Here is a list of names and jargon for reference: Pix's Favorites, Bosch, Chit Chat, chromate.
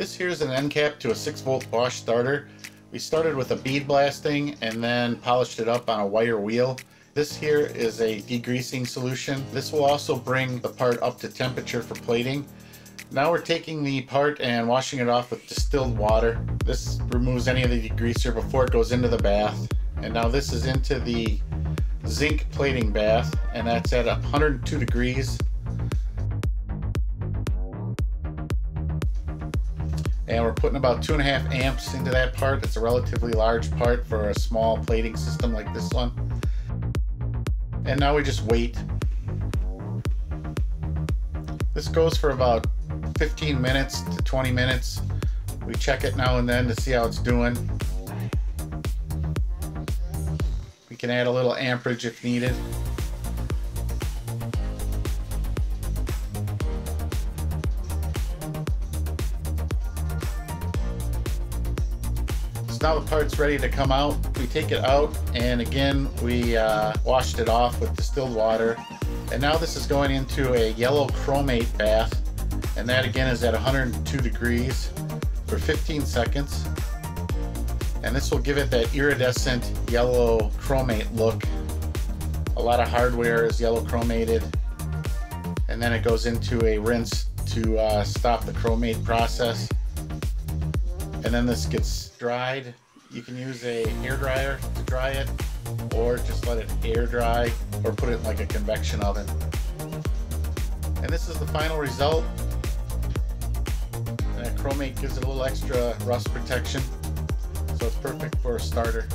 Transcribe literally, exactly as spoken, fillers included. This here is an end cap to a six volt Bosch starter. We started with a bead blasting and then polished it up on a wire wheel. This here is a degreasing solution. This will also bring the part up to temperature for plating. Now we're taking the part and washing it off with distilled water. This removes any of the degreaser before it goes into the bath. And now this is into the zinc plating bath, and that's at one hundred two degrees. And we're putting about two and a half amps into that part. It's a relatively large part for a small plating system like this one. And now we just wait. This goes for about fifteen minutes to twenty minutes. We check it now and then to see how it's doing. We can add a little amperage if needed. Now the part's ready to come out. We take it out, and again we uh, washed it off with distilled water, and now this is going into a yellow chromate bath, and that again is at one hundred two degrees for fifteen seconds, and this will give it that iridescent yellow chromate look. A lot of hardware is yellow chromated, and then it goes into a rinse to uh, stop the chromate process. And then this gets dried. You can use a hair dryer to dry it, or just let it air dry, or put it in like a convection oven. And this is the final result. And that chromate gives it a little extra rust protection, so it's perfect for a starter.